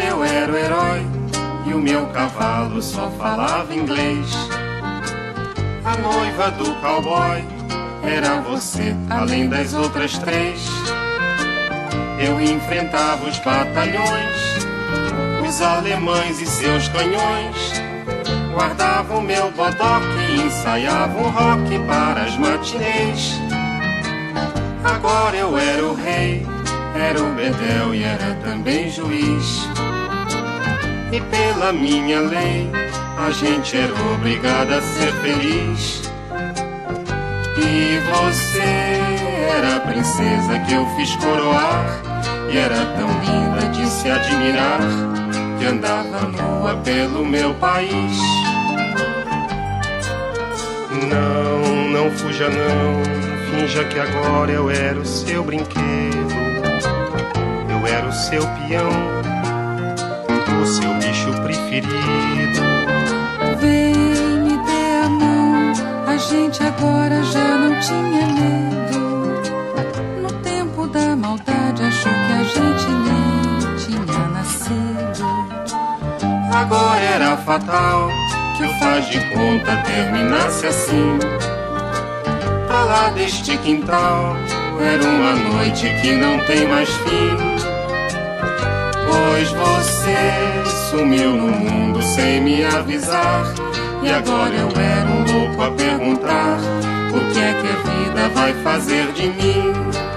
hora eu era o herói e o meu cavalo só falava inglês. A noiva do cowboy era você, além das outras três. Eu enfrentava os batalhões, os alemães e seus canhões. Guardava o meu bodoque e ensaiava um rock para as matinês. Agora eu era o rei, era o bedel e era também juiz. E pela minha lei, a gente era obrigada a ser feliz. E você era a princesa que eu fiz coroar, e era tão linda de se admirar, que andava nua pelo meu país. Não, não fuja não, finja que agora eu era o seu brinquedo. Eu era o seu peão, o seu bicho preferido. Vem, me dê a mão, a gente agora já não tinha medo. No tempo da maldade achou que a gente nem tinha nascido. Agora era fatal que o faz de conta terminasse assim. Pra lá deste quintal era uma noite que não tem mais fim. Pois você sumiu no mundo sem me avisar, e agora eu era um louco a perguntar: o que é que a vida vai fazer de mim?